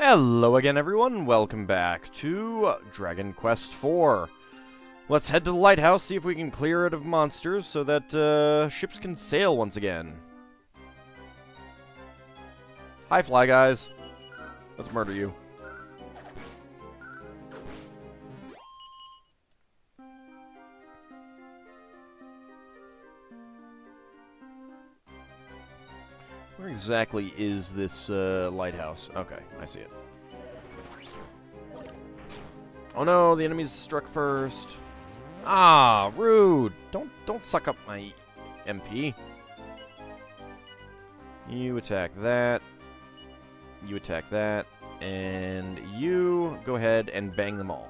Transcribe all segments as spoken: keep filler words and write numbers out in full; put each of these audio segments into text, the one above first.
Hello again, everyone. Welcome back to Dragon Quest four. Let's head to the lighthouse, see if we can clear it of monsters so that uh, ships can sail once again. Hi, fly guys. Let's murder you. Where exactly is this uh, lighthouse? Okay, I see it. Oh no, the enemy's struck first. Ah, rude! Don't don't suck up my M P. You attack that. You attack that, and you go ahead and bang them all.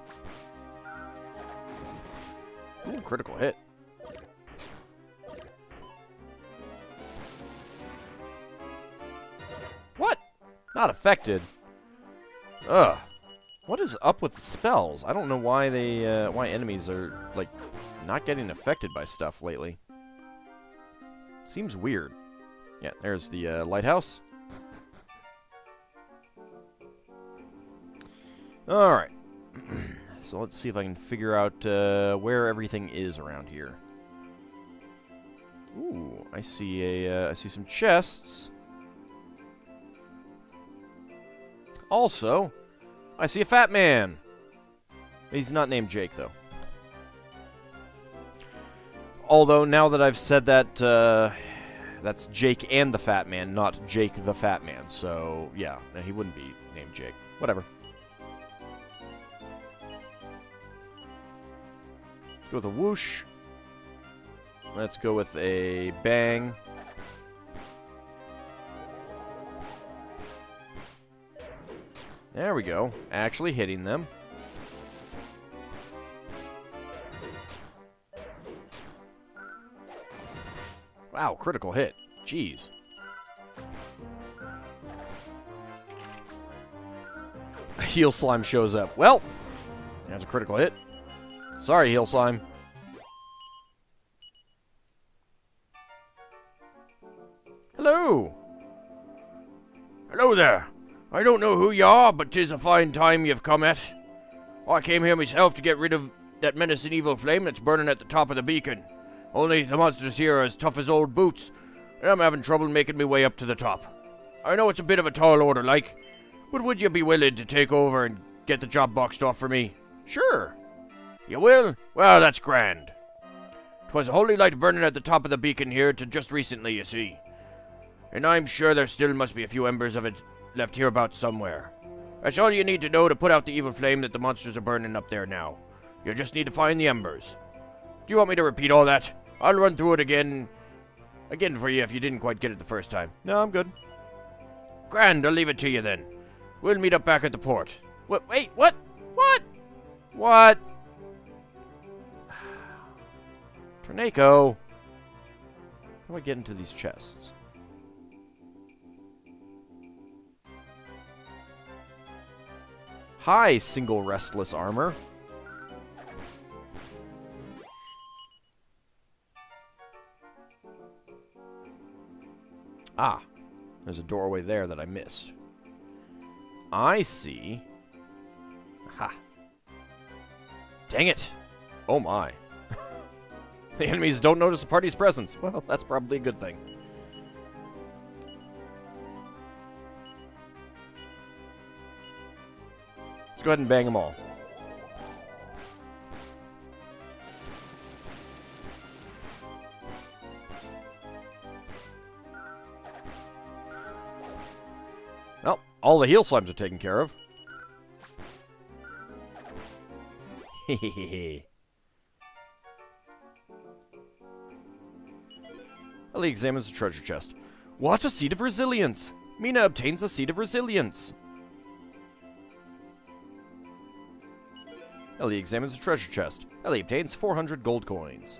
Ooh, critical hit. Not affected. Ugh. What is up with the spells? I don't know why they, uh, why enemies are, like, not getting affected by stuff lately. Seems weird. Yeah, there's the uh, lighthouse. All right. So let's see if I can figure out uh, where everything is around here. Ooh, I see a, uh, I see some chests. Also, I see a fat man. He's not named Jake, though. Although, now that I've said that, uh, that's Jake and the fat man, not Jake the fat man. So, yeah, he wouldn't be named Jake. Whatever. Let's go with a whoosh. Let's go with a bang. There we go. Actually hitting them. Wow, critical hit. Jeez. A heel slime shows up. Well, that's a critical hit. Sorry, heel slime. Hello. Hello there. I don't know who you are, but 'tis a fine time you've come at. I came here myself to get rid of that menacing evil flame that's burning at the top of the beacon. Only the monsters here are as tough as old boots, and I'm having trouble making my way up to the top. I know it's a bit of a tall order, like, but would you be willing to take over and get the job boxed off for me? Sure. You will? Well, that's grand. 'Twas a holy light burning at the top of the beacon here till just recently, you see. And I'm sure there still must be a few embers of it left hereabouts somewhere. That's all you need to know to put out the evil flame that the monsters are burning up there now. You just need to find the embers. Do you want me to repeat all that? I'll run through it again again for you if you didn't quite get it the first time. No, I'm good. Grand, I'll leave it to you then. We'll meet up back at the port. Wait, wait, what? What? What? Torneko. How do I get into these chests? Hi, single restless armor. Ah, there's a doorway there that I missed. I see. Ha. Dang it. Oh my. The enemies don't notice the party's presence. Well, that's probably a good thing. Let's go ahead and bang them all. Well, all the heel slimes are taken care of. Hehehehe. Ellie examines the treasure chest. What a seed of resilience! Meena obtains a seed of resilience. Ellie examines the treasure chest. Ellie obtains four hundred gold coins.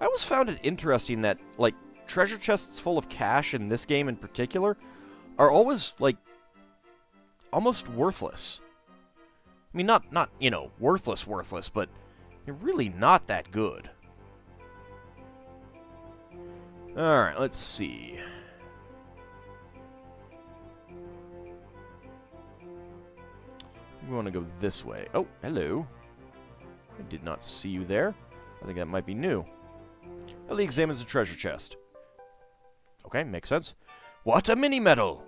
I always found it interesting that, like, treasure chests full of cash in this game in particular are always, like, almost worthless. I mean, not, not you know, worthless, worthless, but they're really not that good. Alright, let's see. we want to go this way. Oh, hello. I did not see you there. I think that might be new. Ellie examines the treasure chest. Okay, makes sense. What a mini-medal!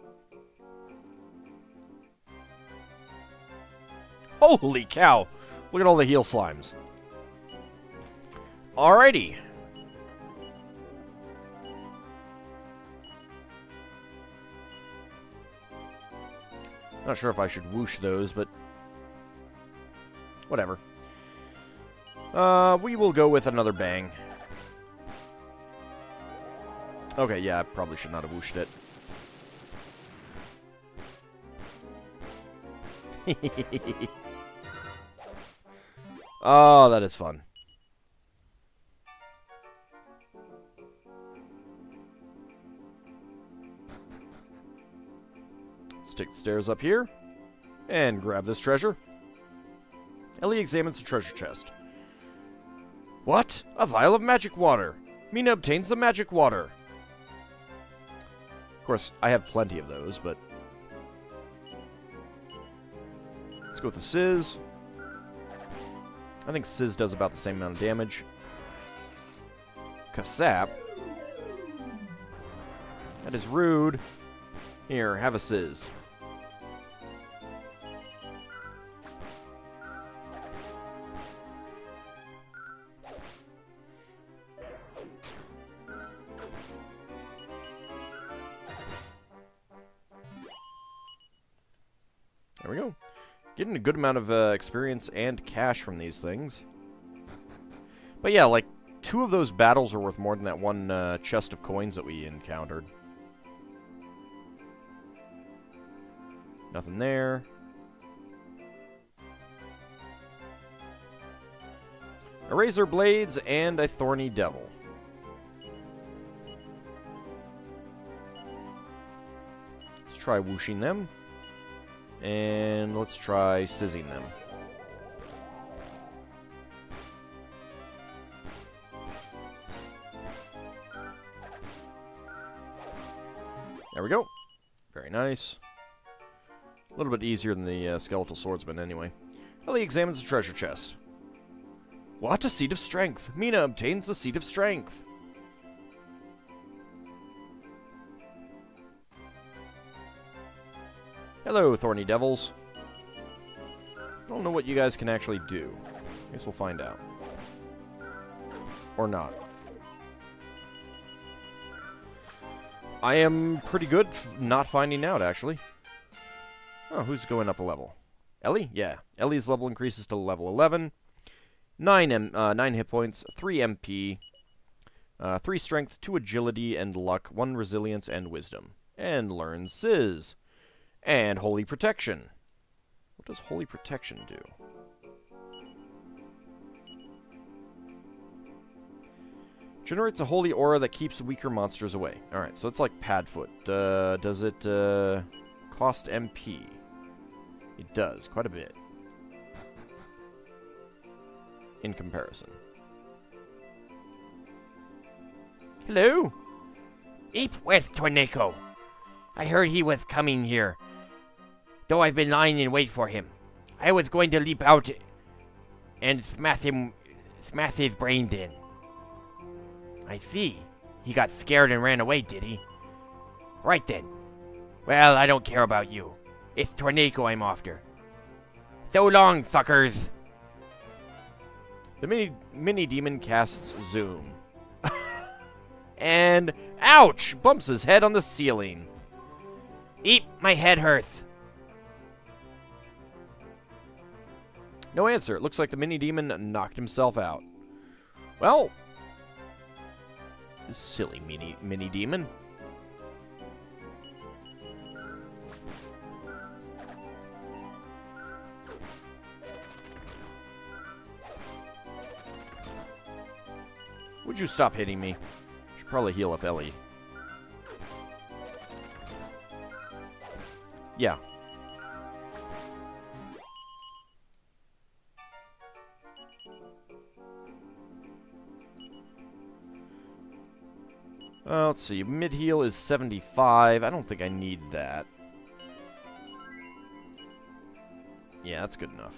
Holy cow! Look at all the heal slimes. Alrighty. Not sure if I should whoosh those, but whatever. Uh, we will go with another bang. Okay, yeah, I probably should not have whooshed it. Oh, that is fun. Let's take the stairs up here and grab this treasure. Ellie examines the treasure chest. What? A vial of magic water. Meena obtains the magic water. Of course, I have plenty of those, but let's go with the Sizz. I think Sizz does about the same amount of damage. Kasap. That is rude. Here, have a Sizz. There we go. Getting a good amount of uh, experience and cash from these things. But yeah, like, two of those battles are worth more than that one uh, chest of coins that we encountered. Nothing there. A razor blades and a thorny devil. Let's try whooshing them. And let's try sizzing them. There we go. Very nice. A little bit easier than the uh, skeletal swordsman, anyway. Ellie examines the treasure chest. What? A seed of strength! Meena obtains the seed of strength! Hello, thorny devils. I don't know what you guys can actually do. I guess we'll find out. Or not. I am pretty good f- not finding out, actually. Oh, who's going up a level? Ellie? Yeah. Ellie's level increases to level eleven. nine, M uh, nine hit points, three M P, uh, three strength, two agility and luck, one resilience and wisdom. And learns Sizz. And Holy Protection. What does Holy Protection do? Generates a holy aura that keeps weaker monsters away. Alright, so it's like Padfoot. Uh, does it uh, cost M P? It does, quite a bit. In comparison. Hello? Eep with Torneko. I heard he was coming here. Though I've been lying in wait for him. I was going to leap out and smash him, smash his brains in. I see. He got scared and ran away, did he? Right then. Well, I don't care about you. It's Torneko I'm after. So long, suckers! The mini, mini demon casts Zoom. And, ouch! Bumps his head on the ceiling. Eat, my head hurts. No answer. It looks like the mini-demon knocked himself out. Well. This silly mini, mini-demon. Would you stop hitting me? Should probably heal up Ellie. Yeah. Uh, let's see. Mid heal is seventy-five. I don't think I need that. Yeah, that's good enough.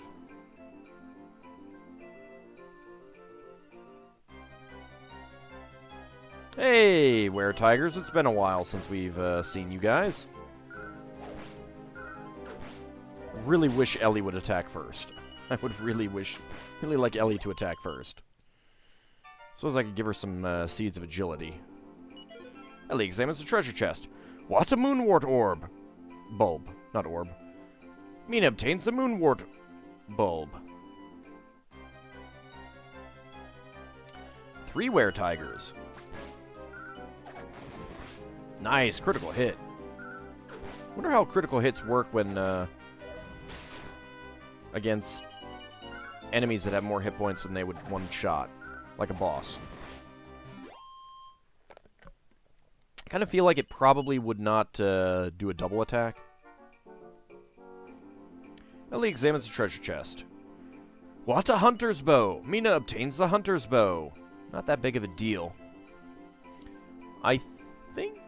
Hey, were-tigers, it's been a while since we've uh, seen you guys. Really wish Ellie would attack first. I would really wish, really like Ellie to attack first. So as I could give her some uh, seeds of agility. Ellie examines the treasure chest. What a moonwort orb! Bulb, not orb. Meena obtains the moonwort bulb. Three were-tigers. Nice, critical hit. Wonder how critical hits work when uh, against enemies that have more hit points than they would one shot, like a boss. I kind of feel like it probably would not uh, do a double attack. Ellie examines the treasure chest. What a hunter's bow! Meena obtains the hunter's bow. Not that big of a deal. I think.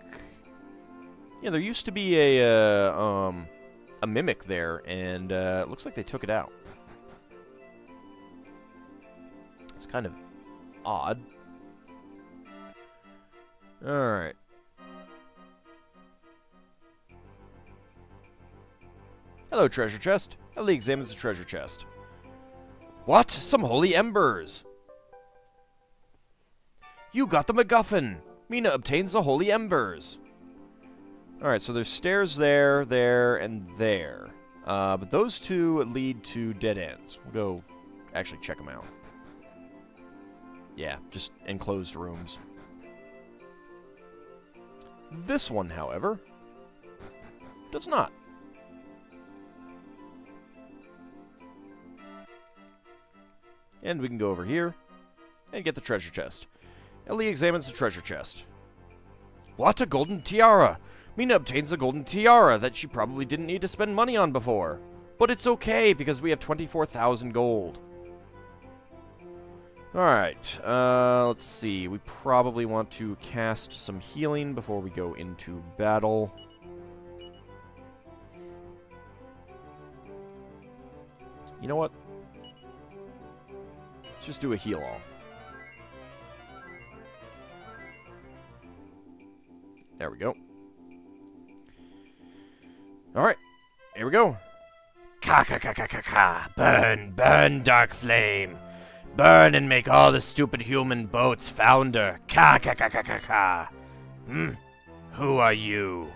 Yeah, there used to be a, uh, um, a mimic there, and uh, it looks like they took it out. It's kind of odd. Alright. Hello, treasure chest. Ellie examines the treasure chest. What? Some holy embers! You got the MacGuffin! Meena obtains the holy embers! Alright, so there's stairs there, there, and there. Uh, but those two lead to dead ends. We'll go actually check them out. Yeah, just enclosed rooms. This one, however, does not. And we can go over here and get the treasure chest. Ellie examines the treasure chest. What a golden tiara! Meena obtains a golden tiara that she probably didn't need to spend money on before. But it's okay, because we have twenty-four thousand gold. Alright, uh, let's see. We probably want to cast some healing before we go into battle. You know what? Let's just do a heal-all. There we go. Alright, here we go. Ka-ka-ka-ka-ka-ka. Burn, burn, dark flame. Burn and make all the stupid human boats founder. Ka-ka-ka-ka-ka-ka. Hmm, who are you?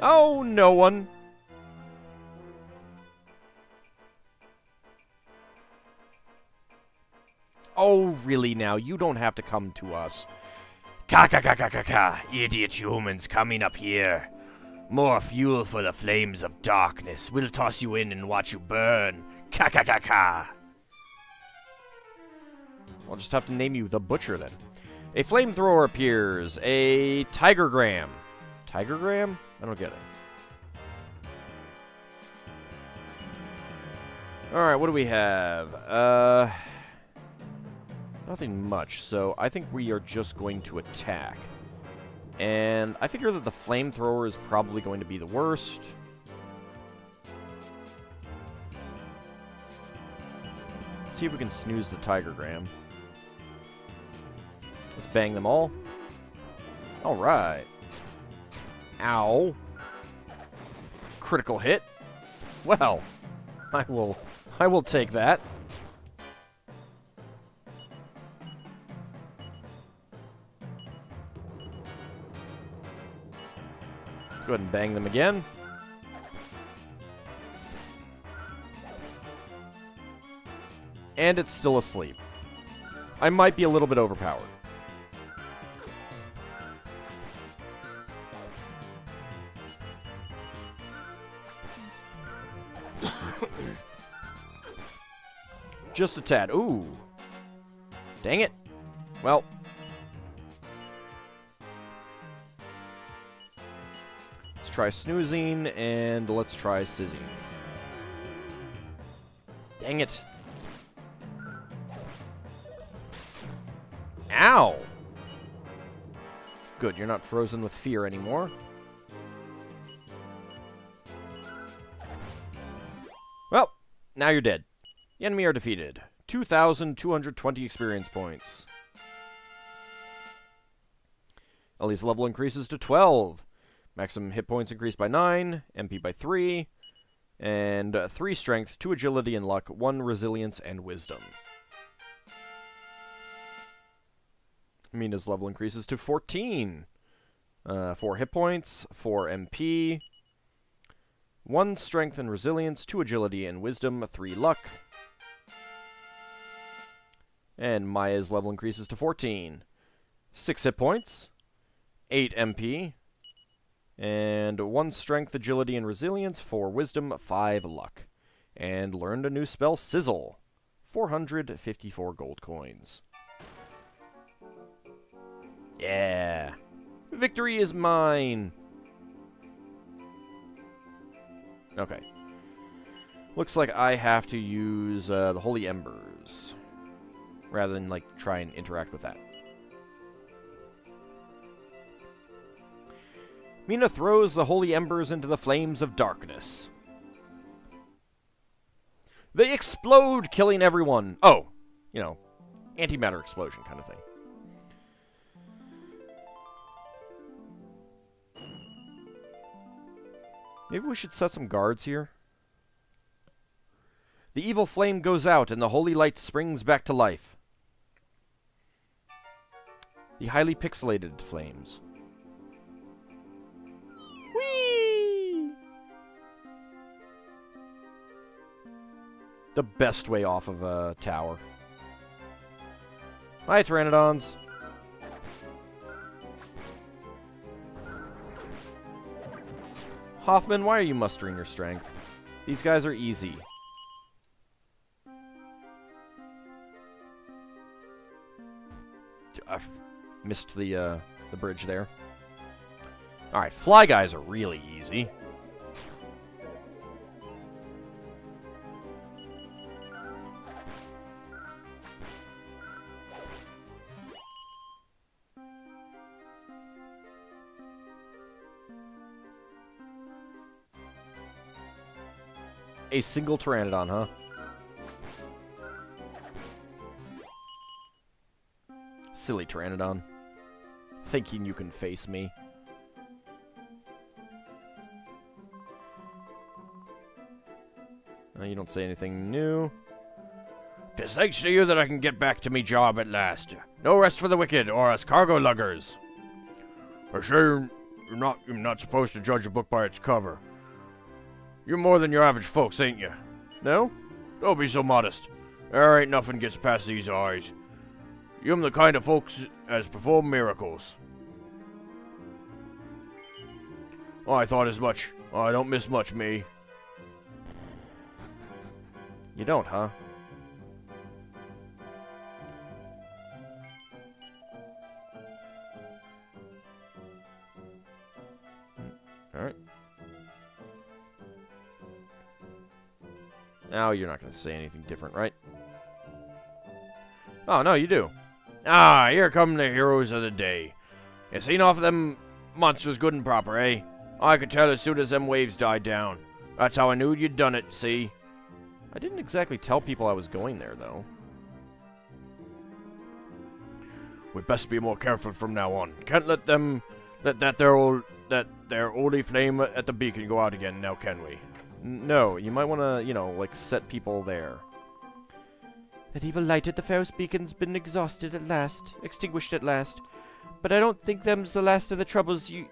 Oh, no one. Oh, really now? You don't have to come to us. Ka-ka-ka-ka-ka-ka. Idiot humans coming up here. More fuel for the flames of darkness. We'll toss you in and watch you burn. Ka-ka-ka-ka. I'll just have to name you the Butcher, then. A flamethrower appears. A tigergram. Tigergram? I don't get it. Alright, what do we have? Uh, nothing much, so I think we are just going to attack. And I figure that the flamethrower is probably going to be the worst. Let's see if we can snooze the tigergram. Let's bang them all. Alright. Ow. Critical hit. Well, I will I will take that. Go ahead and bang them again. And it's still asleep. I might be a little bit overpowered. Just a tad. Ooh. Dang it. Well. Try snoozing, and let's try sizzing. Dang it. Ow! Good, you're not frozen with fear anymore. Now you're dead. The enemy are defeated. two thousand two hundred twenty experience points. Ellie's level increases to twelve. Maximum hit points increased by nine, M P by three, and uh, three strength, two agility and luck, one resilience and wisdom. Mina's level increases to fourteen. Uh, four hit points, four M P, one strength and resilience, two agility and wisdom, three luck. And Maya's level increases to fourteen. six hit points, eight M P, and one strength, agility, and resilience, four wisdom, five luck. And learned a new spell, Sizzle. four hundred fifty-four gold coins. Yeah. Victory is mine. Okay. Looks like I have to use uh, the Holy Embers rather than, like, try and interact with that. Meena throws the Holy Embers into the flames of darkness. They explode, killing everyone. Oh, you know, antimatter explosion kind of thing. Maybe we should set some guards here. The evil flame goes out and the holy light springs back to life. The highly pixelated flames. Whee! The best way off of a tower. Hi, Pteranodons. Hoffman, why are you mustering your strength? These guys are easy. I missed the uh, the bridge there. All right, fly guys are really easy. A single Pteranodon, huh? Silly Pteranodon. Thinking you can face me. No, you don't say anything new. 'Tis thanks to you that I can get back to me job at last. No rest for the wicked or us cargo luggers. I sure you're not, you're not supposed to judge a book by its cover. You're more than your average folks, ain't you? No? Don't be so modest. There ain't nothing gets past these eyes. You'm the kind of folks as perform miracles. Oh, I thought as much. Oh, I don't miss much, me. You don't, huh? Alright. Now you're not going to say anything different, right? Oh, no, you do. Ah, here come the heroes of the day. You seen off them monsters good and proper, eh? I could tell as soon as them waves died down. That's how I knew you'd done it, see? I didn't exactly tell people I was going there, though. We'd best be more careful from now on. Can't let them... Let that their old... That their oldie flame at the beacon go out again now, can we? No, you might want to, you know, like, set people there. That evil light at the Pharos Beacon's been exhausted at last, extinguished at last. But I don't think them's the last of the troubles you,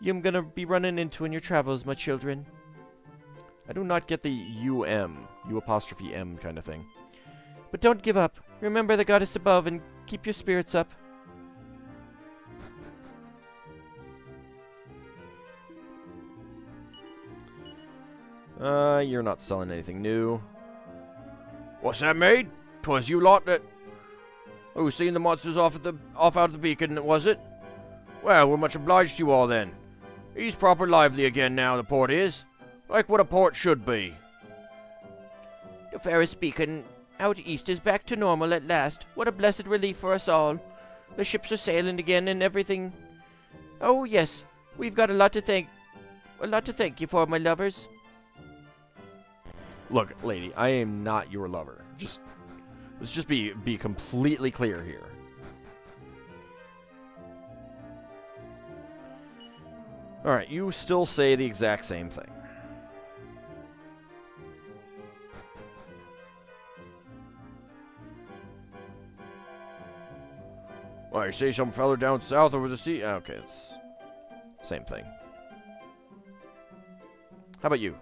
you'm gonna be running into in your travels, my children. I do not get the U M, U apostrophe M kind of thing. But don't give up. Remember the goddess above and keep your spirits up. Uh, you're not selling anything new. What's that, maid? 'Twas you lot that... Oh, seen the monsters off at the off out of the beacon, was it? Well, we're much obliged to you all, then. He's proper lively again now, the port is. Like what a port should be. The Pharos Beacon out east is back to normal at last. What a blessed relief for us all. The ships are sailing again and everything. Oh, yes. We've got a lot to thank... A lot to thank you for, my lovers. Look, lady, I am not your lover. Just let's just be be completely clear here. All right, you still say the exact same thing. Well, you say some feller down south over the sea. Okay, it's same thing. How about you?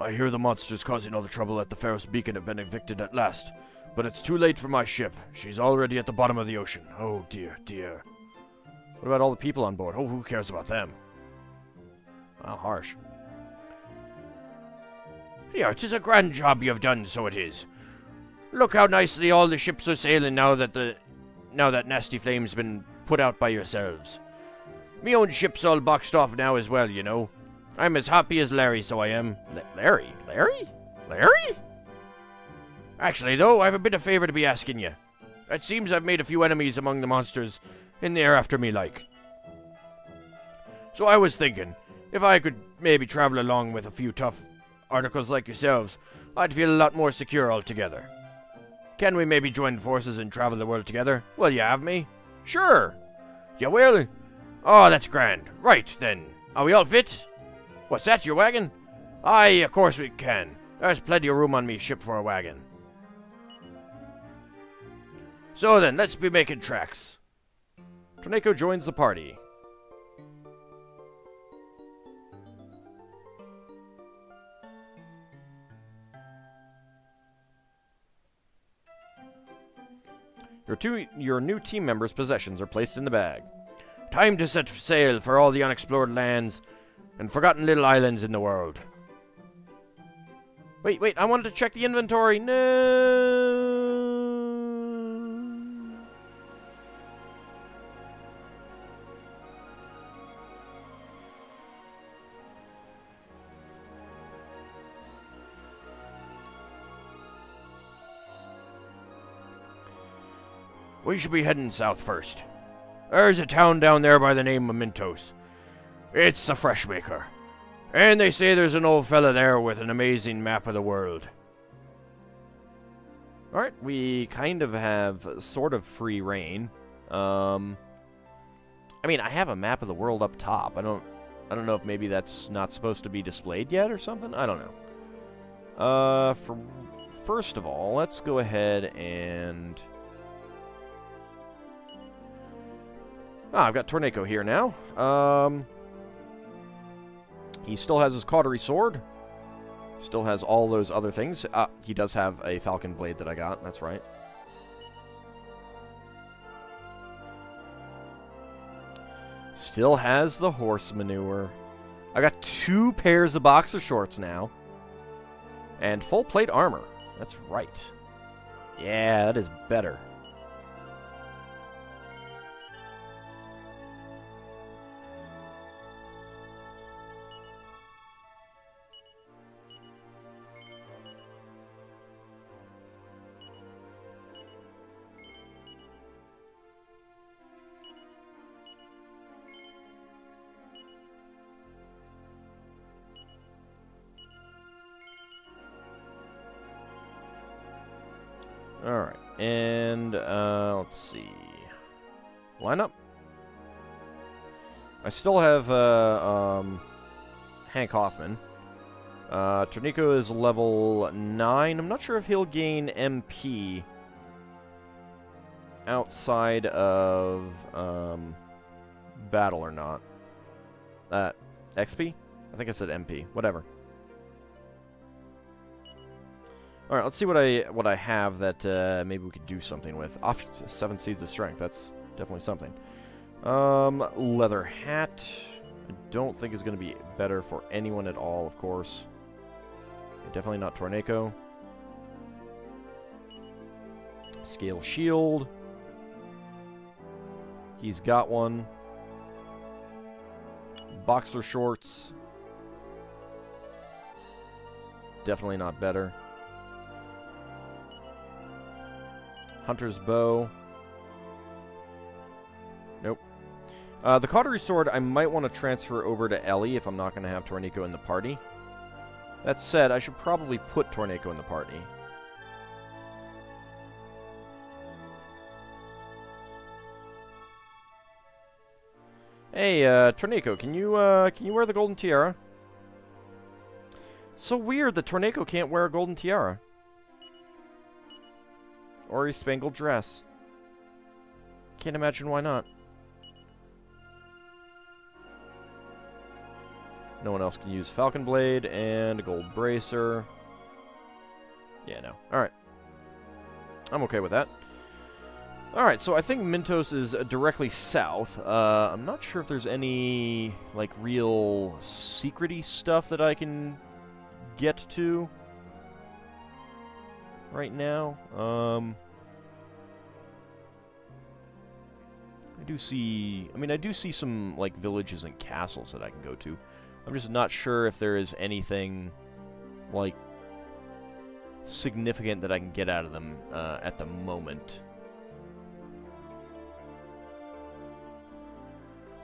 I hear the monsters causing all the trouble at the Pharos Beacon have been evicted at last, but it's too late for my ship. She's already at the bottom of the ocean. Oh dear, dear. What about all the people on board? Oh, who cares about them? Wow, harsh. Yeah, it is a grand job you have done, so it is. Look how nicely all the ships are sailing now that the now that nasty flame's been put out by yourselves. Me own ship's all boxed off now as well, you know. I'm as happy as Larry, so I am. L Larry? Larry? Larry? Actually, though, I have a bit of favor to be asking you. It seems I've made a few enemies among the monsters, and they're after me like. So I was thinking, if I could maybe travel along with a few tough articles like yourselves, I'd feel a lot more secure altogether. Can we maybe join forces and travel the world together? Will you have me? Sure. You will? Oh, that's grand. Right, then. Are we all fit? What's that, your wagon? Aye, of course we can. There's plenty of room on me ship for a wagon. So then, let's be making tracks. Torneko joins the party. Your, two, your new team members' possessions are placed in the bag. Time to set sail for all the unexplored lands and forgotten little islands in the world. Wait, wait, I wanted to check the inventory. No! We should be heading south first. There's a town down there by the name of Mintos. It's the Freshmaker. And they say there's an old fella there with an amazing map of the world. Alright, we kind of have sort of free reign. Um, I mean, I have a map of the world up top. I don't, I don't know if maybe that's not supposed to be displayed yet or something. I don't know. Uh, for, first of all, let's go ahead and... Ah, I've got Torneko here now. Um, he still has his cautery sword. Still has all those other things. Ah, he does have a falcon blade that I got. That's right. Still has the horse manure. I got two pairs of boxer shorts now. And full plate armor. That's right. Yeah, that is better. Alright, and, uh, let's see. Line up. I still have, uh, um, Hank Hoffman. Uh, Torneko is level nine. I'm not sure if he'll gain M P outside of, um, battle or not. Uh, X P? I think I said M P. Whatever. All right, let's see what I what I have that uh, maybe we could do something with. Off seven seeds of strength. That's definitely something. Um, leather hat. I don't think is going to be better for anyone at all. Of course, definitely not Torneko. Scale shield. He's got one. Boxer shorts. Definitely not better. Hunter's bow. Nope. Uh, the cautery sword I might want to transfer over to Ellie if I'm not going to have Torneko in the party. That said, I should probably put Torneko in the party. Hey, uh, Torneko, can you, uh, can you wear the golden tiara? It's so weird that Torneko can't wear a golden tiara. Or a spangled dress. Can't imagine why not. No one else can use Falcon Blade and a gold bracer. Yeah, no. Alright. I'm okay with that. Alright, so I think Mintos is uh, directly south. Uh, I'm not sure if there's any, like, real secret-y stuff that I can get to right now. Um, I do see... I mean, I do see some, like, villages and castles that I can go to. I'm just not sure if there is anything, like, significant that I can get out of them uh, at the moment.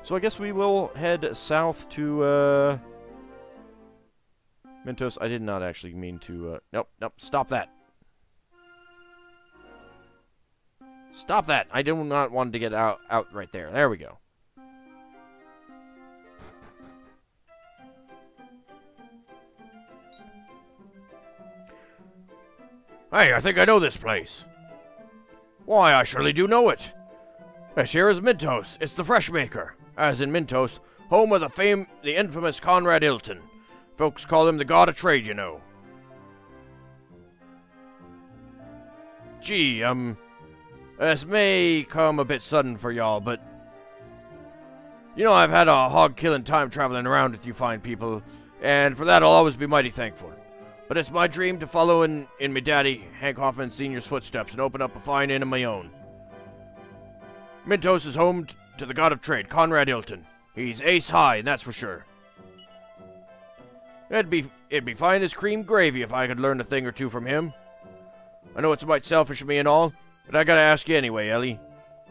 So I guess we will head south to, uh... Mintos, I did not actually mean to, uh... Nope, nope, stop that! Stop that! I do not want to get out, out right there. There we go. Hey, I think I know this place. Why, I surely do know it. This here is Mintos. It's the Fresh Maker. As in Mintos, home of the fame, the infamous Conrad Hilton. Folks call him the God of Trade, you know. Gee, um, this may come a bit sudden for y'all, but... You know, I've had a hog-killing time traveling around with you fine people, and for that I'll always be mighty thankful. But it's my dream to follow in, in me daddy, Hank Hoffman Senior's footsteps and open up a fine inn of my own. Mintos is home to the God of Trade, Conrad Hilton. He's ace high, and that's for sure. It'd be, it'd be fine as cream gravy if I could learn a thing or two from him. I know it's a bit selfish of me and all, but I gotta ask you anyway, Ellie.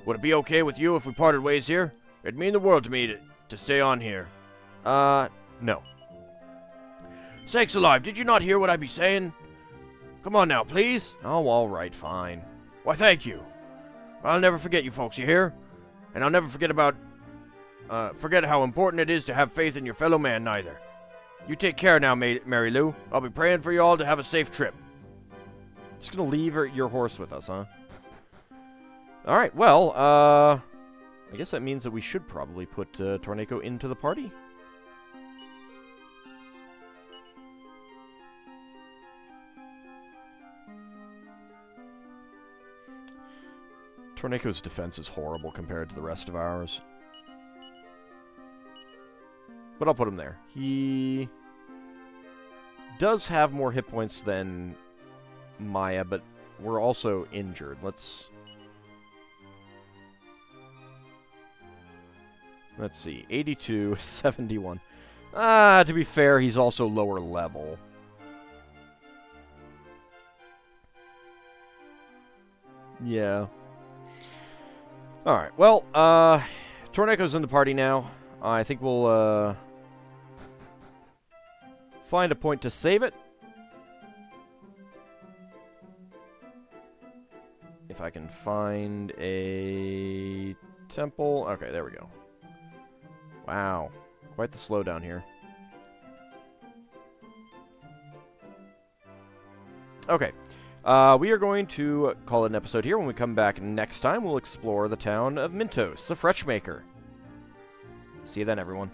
Would it be okay with you if we parted ways here? It'd mean the world to me to, to stay on here. Uh, no. Sakes alive, did you not hear what I be saying? Come on now, please. Oh, all right, fine. Why, thank you. I'll never forget you folks, you hear? And I'll never forget about... Uh, forget how important it is to have faith in your fellow man, neither. You take care now, Ma Mary Lou. I'll be praying for you all to have a safe trip. Just gonna leave her, your horse with us, huh? All right, well, uh... I guess that means that we should probably put uh, Torneko into the party. Torneko's defense is horrible compared to the rest of ours. But I'll put him there. He does have more hit points than Maya, but we're also injured. Let's... Let's see. eighty-two, seventy-one. Ah, to be fair, he's also lower level. Yeah. Alright, well, uh, Torneko's in the party now. Uh, I think we'll, uh, find a point to save it. If I can find a temple. Okay, there we go. Wow. Quite the slowdown here. Okay. Uh, we are going to call it an episode here. When we come back next time, we'll explore the town of Mintos, the Freshmaker. See you then, everyone.